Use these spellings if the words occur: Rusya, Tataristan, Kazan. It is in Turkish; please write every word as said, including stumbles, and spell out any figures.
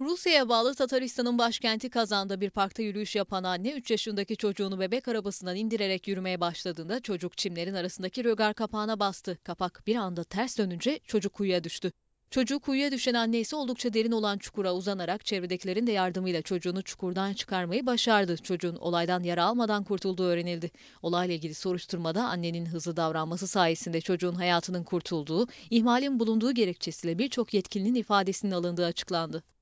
Rusya'ya bağlı Tataristan'ın başkenti Kazan'da bir parkta yürüyüş yapan anne üç yaşındaki çocuğunu bebek arabasından indirerek yürümeye başladığında çocuk çimlerin arasındaki rögar kapağına bastı. Kapak bir anda ters dönünce çocuk kuyuya düştü. Çocuğu kuyuya düşen anne ise oldukça derin olan çukura uzanarak çevredekilerin de yardımıyla çocuğunu çukurdan çıkarmayı başardı. Çocuğun olaydan yara almadan kurtulduğu öğrenildi. Olayla ilgili soruşturmada annenin hızlı davranması sayesinde çocuğun hayatının kurtulduğu, ihmalin bulunduğu gerekçesiyle birçok yetkilinin ifadesinin alındığı açıklandı.